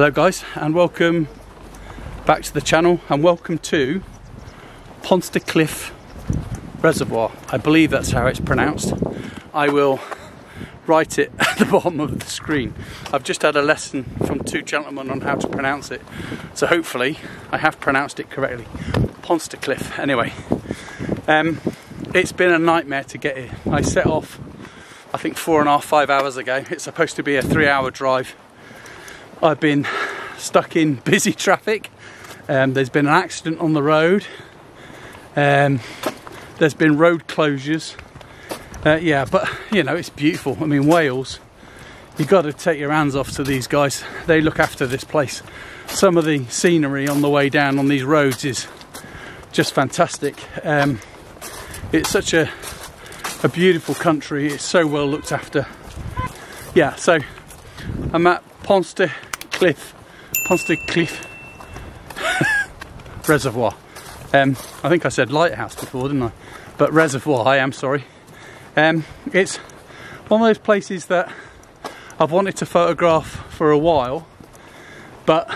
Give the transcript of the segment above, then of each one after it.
Hello guys, and welcome back to the channel, and welcome to Pontsticill Reservoir. I believe that's how it's pronounced. I will write it at the bottom of the screen. I've just had a lesson from two gentlemen on how to pronounce it, so hopefully I have pronounced it correctly. Pontsticill. Anyway, it's been a nightmare to get here. I set off, I think, 4.5 hours ago. It's supposed to be a 3-hour drive. I've been stuck in busy traffic. There's been an accident on the road. There's been road closures. Yeah, but you know, it's beautiful. I mean, Wales, you got to take your hands off to these guys. They look after this place. Some of the scenery on the way down on these roads is just fantastic. It's such a beautiful country. It's so well looked after. Yeah, so I'm at Pontsticill Reservoir. I think I said lighthouse before, didn't I? But reservoir, I am sorry. It's one of those places that I've wanted to photograph for a while, but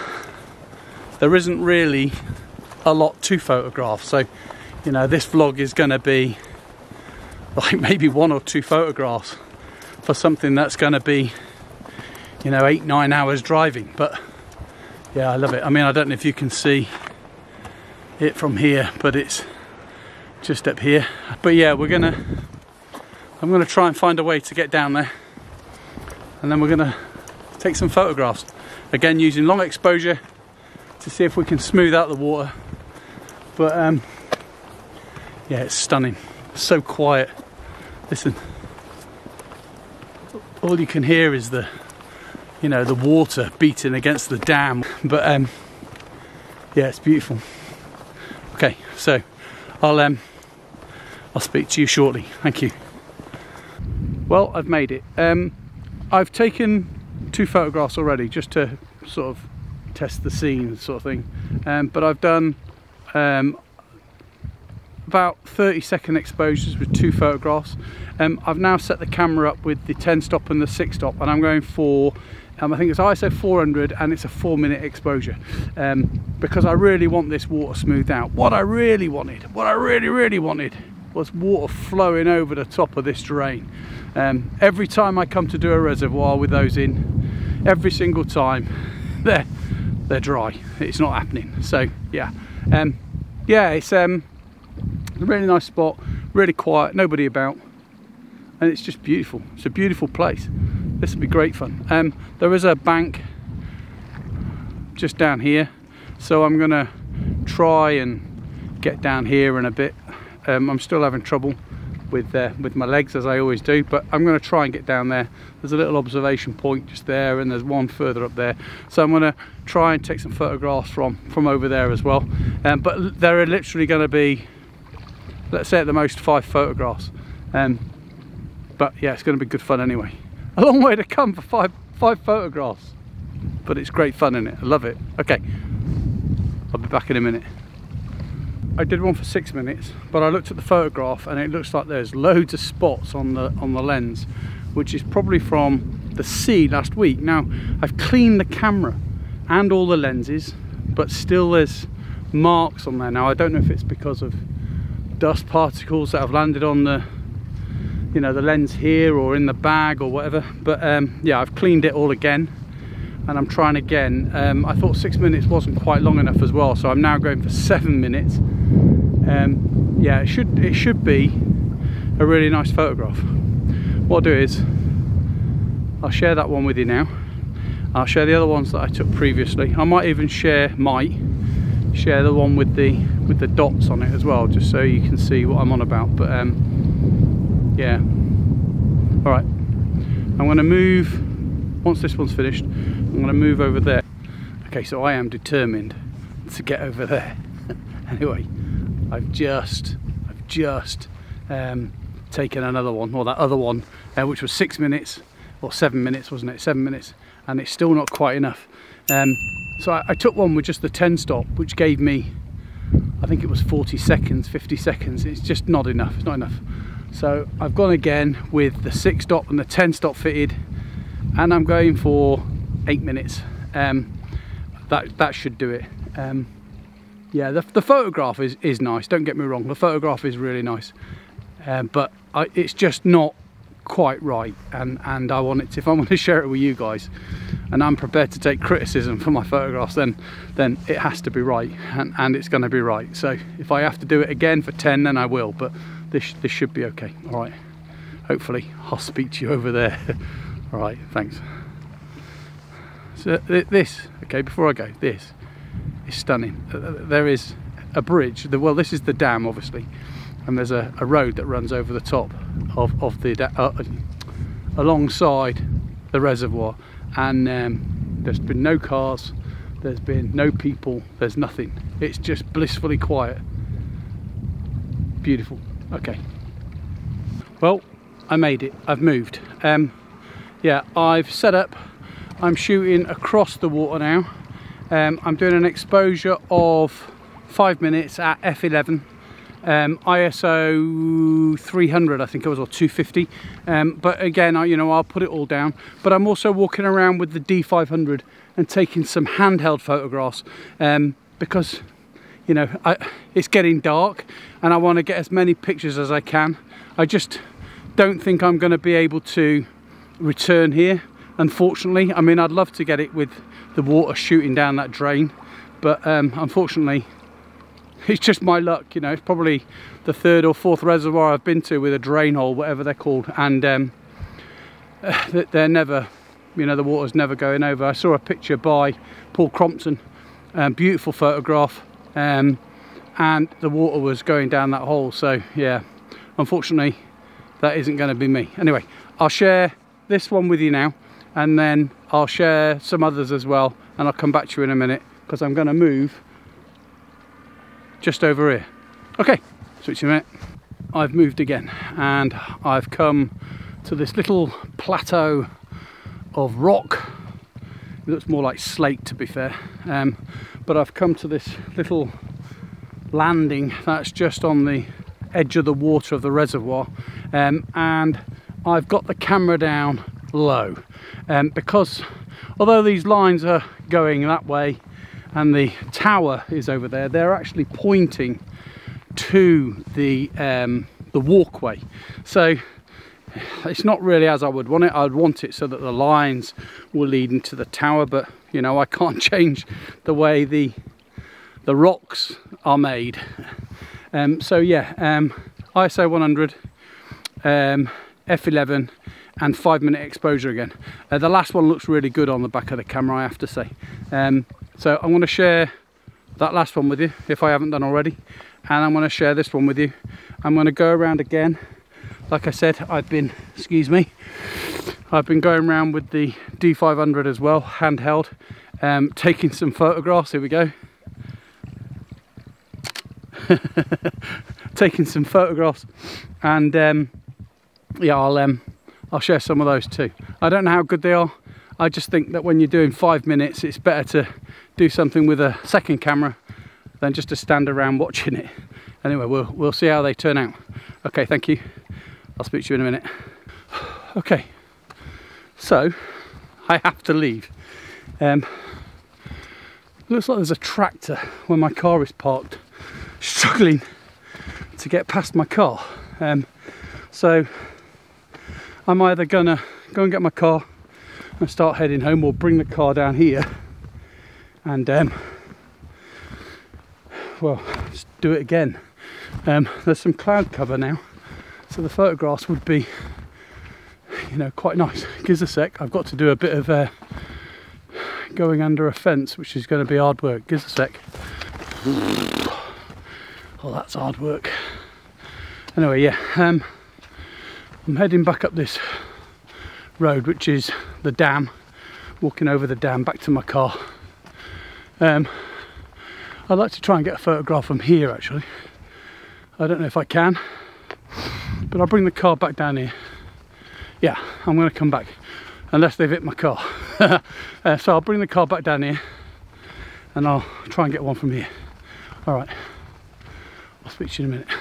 there isn't really a lot to photograph. So, you know, this vlog is going to be like maybe 1 or 2 photographs for something that's going to be, you know, 8-9 hours driving. But yeah, I love it. I mean, I don't know if you can see it from here, but it's just up here. But yeah, I'm gonna try and find a way to get down there, and then we're gonna take some photographs again using long exposure to see if we can smooth out the water. But yeah, it's stunning. It's so quiet. Listen, all you can hear is the, you know, the water beating against the dam. But yeah, it's beautiful. Okay, so I'll speak to you shortly. Thank you. Well, I've made it. I've taken 2 photographs already just to sort of test the scene sort of thing, but I've done about 30-second exposures with 2 photographs. I've now set the camera up with the 10 stop and the 6 stop, and I'm going for, I think it's ISO 400, and it's a 4-minute exposure, because I really want this water smoothed out. What I really wanted was water flowing over the top of this terrain. Every time I come to do a reservoir with those in, every single time they're dry. It's not happening. So yeah, yeah, it's a really nice spot, really quiet, nobody about, and it's just beautiful. It's a beautiful place. This would be great fun. There is a bank just down here, so I'm gonna try and get down here in a bit. I'm still having trouble with my legs, as I always do, but I'm going to try and get down there. There's a little observation point just there, and there's one further up there, so I'm going to try and take some photographs from over there as well. But there are literally going to be, let's say at the most, 5 photographs. But yeah, it's going to be good fun anyway. A long way to come for five photographs, but it's great fun, isn't it? I love it. Okay, I'll be back in a minute. I did one for 6 minutes, but I looked at the photograph and it looks like there's loads of spots on the lens, which is probably from the sea last week. Now, I've cleaned the camera and all the lenses, but still there's marks on there. Now, I don't know if it's because of dust particles that have landed on the, you know, the lens here or in the bag or whatever, but yeah, I've cleaned it all again, and I'm trying again. I thought 6 minutes wasn't quite long enough as well, so I'm now going for 7 minutes. Yeah, it should be a really nice photograph. What I'll do is I'll share that one with you now. I'll share the other ones that I took previously. I might even share the one with the dots on it as well, just so you can see what I'm on about. But yeah, all right. I'm going to move once this one's finished. I'm going to move over there. Okay, so I am determined to get over there. Anyway. I've just taken another one, or that other one, which was 6 minutes, or 7 minutes, wasn't it? 7 minutes, and it's still not quite enough. So I took one with just the 10 stop, which gave me, I think it was 40 seconds, 50 seconds. It's just not enough, it's not enough. So I've gone again with the 6 stop and the 10 stop fitted, and I'm going for 8 minutes. that should do it. Yeah, the photograph is nice, don't get me wrong, the photograph is really nice, but it's just not quite right, and I want it to, if I want to share it with you guys and I'm prepared to take criticism for my photographs, then it has to be right, and it's going to be right. So if I have to do it again for 10, then I will, but this should be okay. All right, hopefully I'll speak to you over there. All right, thanks. So this, okay, before I go, this is stunning. There is a bridge, well, this is the dam obviously, and there's a road that runs over the top of the alongside the reservoir, and there's been no cars, there's been no people, there's nothing. It's just blissfully quiet, beautiful. Okay, well, I made it, I've moved. Yeah, I've set up, I'm shooting across the water now. I'm doing an exposure of 5 minutes at f11, ISO 300 I think it was, or 250, but again, I'll put it all down. But I'm also walking around with the D500 and taking some handheld photographs, because it's getting dark and I want to get as many pictures as I can. I just don't think I'm going to be able to return here, unfortunately. I mean, I'd love to get it with the water shooting down that drain, but unfortunately it's just my luck. It's probably the third or fourth reservoir I've been to with a drain hole, whatever they're called, and they're never, the water's never going over. I saw a picture by Paul Crompton, beautiful photograph, and the water was going down that hole. So yeah, unfortunately that isn't going to be me. Anyway, I'll share this one with you now, and then I'll share some others as well, and I'll come back to you in a minute because I'm going to move just over here. Okay, switch in a minute. I've moved again, and I've come to this little plateau of rock. It looks more like slate, to be fair, but I've come to this little landing that's just on the edge of the water of the reservoir, and I've got the camera down low, because although these lines are going that way and the tower is over there, they're actually pointing to the walkway. So it's not really as I would want it. I'd want it so that the lines will lead into the tower, but I can't change the way the rocks are made. So yeah, ISO 100, f11, and 5 minute exposure again. The last one looks really good on the back of the camera, I have to say. So I'm going to share that last one with you if I haven't done already, and I'm going to share this one with you. I'm going to go around again. Like I said, I've been going around with the D500 as well, handheld, taking some photographs. Here we go. Taking some photographs, and yeah, I'll share some of those too. I don't know how good they are. I just think that when you're doing 5 minutes, it's better to do something with a second camera than just to stand around watching it. Anyway, we'll see how they turn out. Okay, thank you. I'll speak to you in a minute. Okay, so I have to leave. Looks like there's a tractor where my car is parked, struggling to get past my car. So I'm either gonna go and get my car and start heading home, or bring the car down here and well, just do it again. There's some cloud cover now, so the photographs would be quite nice. Give us a sec, I've got to do a bit of going under a fence, which is going to be hard work. Give us a sec. Oh, that's hard work. Anyway, yeah, I'm heading back up this road, which is the dam, walking over the dam back to my car. I'd like to try and get a photograph from here actually. I don't know if I can, but I'll bring the car back down here. Yeah, I'm going to come back, unless they've hit my car. So I'll bring the car back down here and I'll try and get one from here. All right, I'll speak to you in a minute.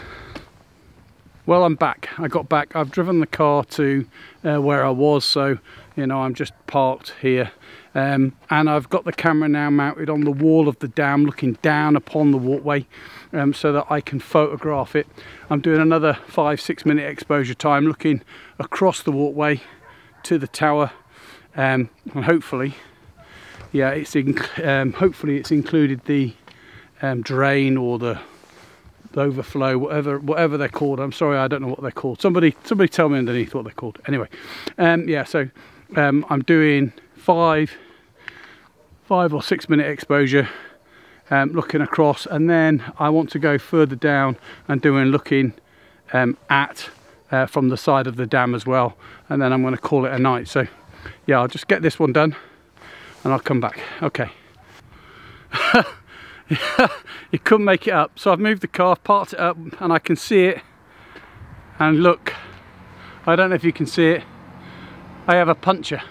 Well, I'm back. I got back. I've driven the car to where I was, so You know, I'm just parked here, and I've got the camera now mounted on the wall of the dam, looking down upon the walkway, so that I can photograph it. I'm doing another 5-6 minute exposure time, looking across the walkway to the tower, and hopefully, yeah, it's in, hopefully it's included the drain or the overflow, whatever they're called. I'm sorry, I don't know what they're called. Somebody tell me underneath what they're called. Anyway, yeah, so I'm doing five or six minute exposure, looking across, and then I want to go further down and doing looking at from the side of the dam as well, and then I'm going to call it a night. So yeah, I'll just get this one done and I'll come back. Okay. You couldn't make it up, so I've moved the car, parked it up, and I can see it. And look, I don't know if you can see it, I have a puncture,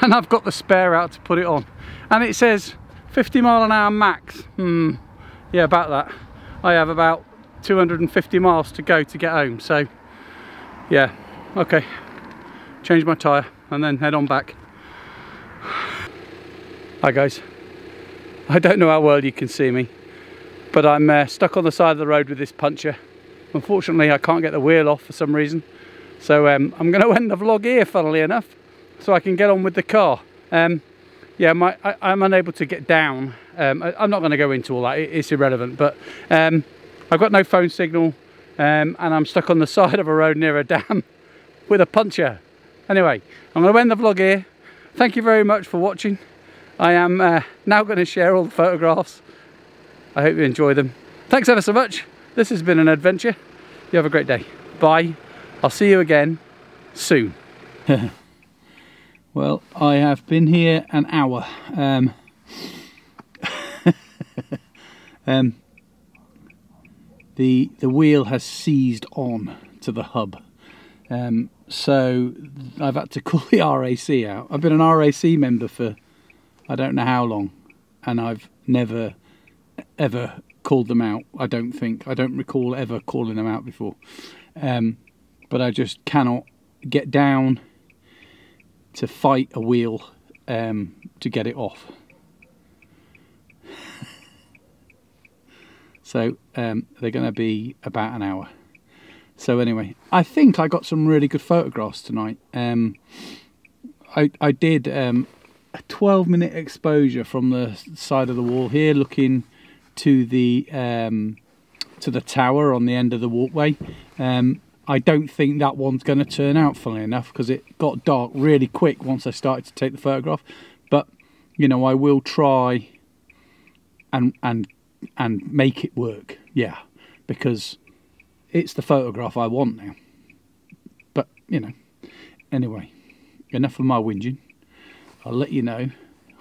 and I've got the spare out to put it on, and it says 50 mph max. Yeah, about that. I have about 250 miles to go to get home, so yeah, okay, change my tyre and then head on back. Hi guys, I don't know how well you can see me, but I'm stuck on the side of the road with this puncture. Unfortunately, I can't get the wheel off for some reason, so I'm going to end the vlog here, funnily enough, so I can get on with the car. Yeah, I'm unable to get down. I'm not going to go into all that, it's irrelevant, but I've got no phone signal, and I'm stuck on the side of a road near a dam with a puncture. Anyway, I'm going to end the vlog here. Thank you very much for watching. I am now going to share all the photographs. I hope you enjoy them. Thanks ever so much. This has been an adventure. You have a great day. Bye. I'll see you again soon. Well, I have been here an hour. The wheel has seized on to the hub. So I've had to call the RAC out. I've been an RAC member for I don't know how long, and I've never ever called them out. I don't think, I don't recall ever calling them out before, but I just cannot get down to fight a wheel to get it off. So they're going to be about an hour. So anyway, I think I got some really good photographs tonight. I did a 12-minute exposure from the side of the wall here, looking to the tower on the end of the walkway. I don't think that one's going to turn out, funnily enough, because it got dark really quick once I started to take the photograph. But you know, I will try and make it work. Yeah, because it's the photograph I want now. But you know, anyway, enough of my whinging. I'll let you know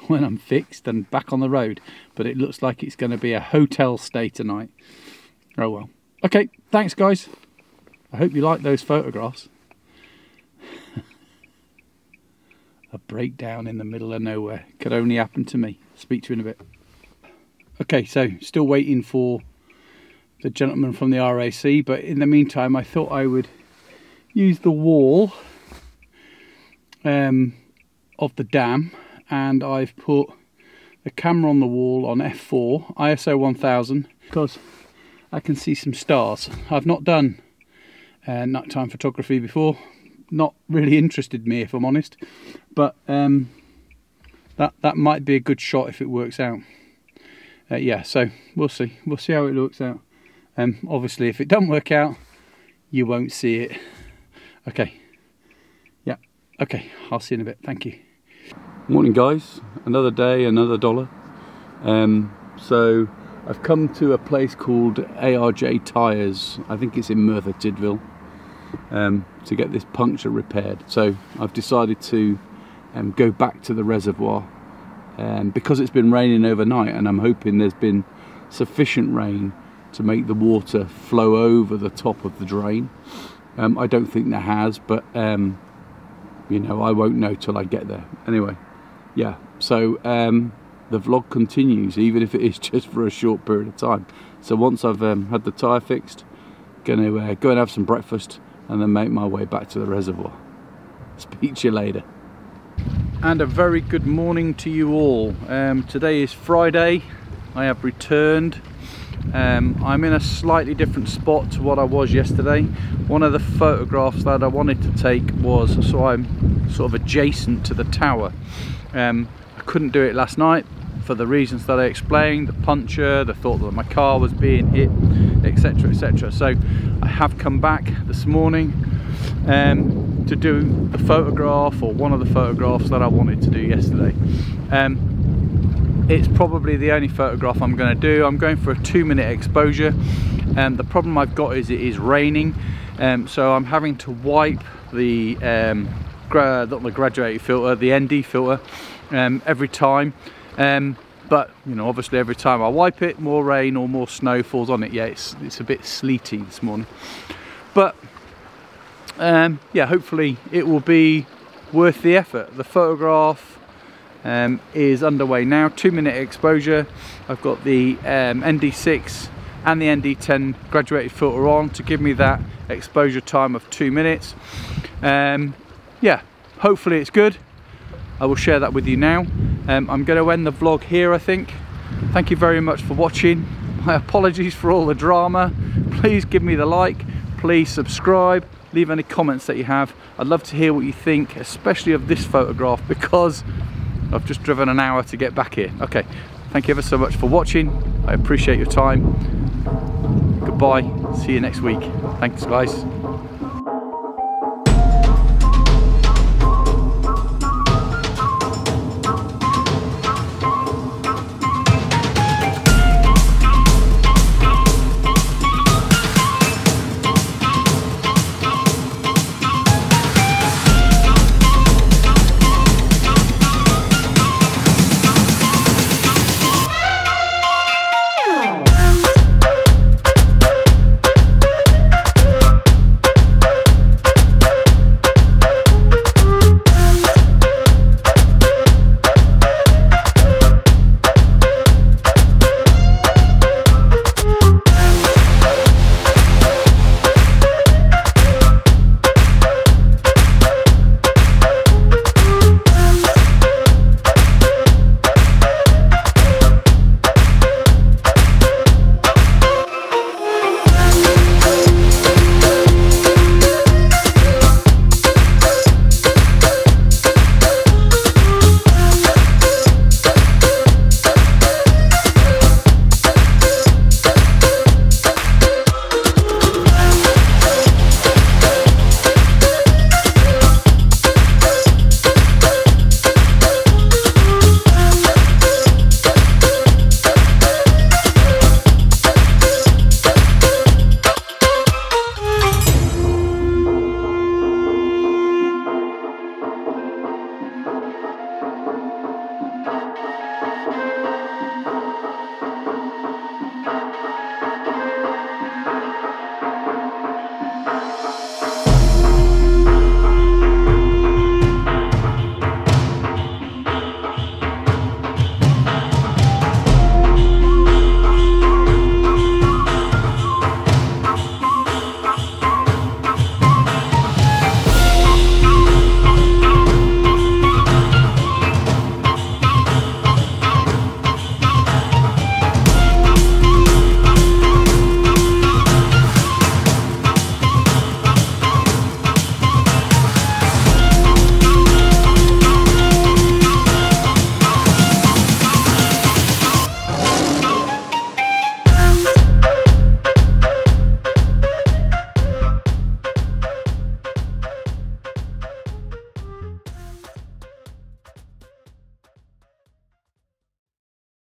when I'm fixed and back on the road, but it looks like it's going to be a hotel stay tonight. Oh well. Okay, thanks guys. I hope you like those photographs. A breakdown in the middle of nowhere. Could only happen to me. Speak to you in a bit. Okay, so still waiting for the gentleman from the RAC, but in the meantime I thought I would use the wall of the dam, and I've put the camera on the wall on f4 ISO 1000 because I can see some stars. I've not done nighttime photography before, not really interested me if I'm honest, but that might be a good shot if it works out. Yeah, so we'll see how it looks out. Obviously if it doesn't work out you won't see it. Okay, yeah, okay, I'll see you in a bit. Thank you. Morning guys, another day, another dollar. So I've come to a place called ARJ Tyres, I think it's in Merthyr Tydfil, to get this puncture repaired. So I've decided to go back to the reservoir, because it's been raining overnight and I'm hoping there's been sufficient rain to make the water flow over the top of the drain. I don't think there has, but you know, I won't know till I get there. Anyway, yeah, so the vlog continues, even if it is just for a short period of time. So once I've had the tyre fixed, gonna go and have some breakfast and then make my way back to the reservoir. Speak to you later. and a very good morning to you all. Today is Friday. I have returned. I'm in a slightly different spot to what I was yesterday. One of the photographs that I wanted to take was, so I'm sort of adjacent to the tower. I couldn't do it last night for the reasons that I explained, the puncture, the thought that my car was being hit, etc, etc. So I have come back this morning to do the photograph, or one of the photographs that I wanted to do yesterday. It's probably the only photograph I'm going to do. I'm going for a 2-minute exposure, and the problem I've got is it is raining, so I'm having to wipe the not the graduated filter, the ND filter, every time. But you know, obviously every time I wipe it, more rain or more snow falls on it. Yeah, it's a bit sleety this morning, but yeah, hopefully it will be worth the effort. The photograph is underway now. 2-minute exposure. I've got the ND6 and the ND10 graduated filter on to give me that exposure time of 2 minutes. Yeah, hopefully it's good. I will share that with you now. I'm going to end the vlog here, I think. Thank you very much for watching. My apologies for all the drama. Please give me the like, please subscribe, leave any comments that you have. I'd love to hear what you think, especially of this photograph, because I've just driven an hour to get back here. Okay, thank you ever so much for watching. I appreciate your time. Goodbye, see you next week. Thanks guys.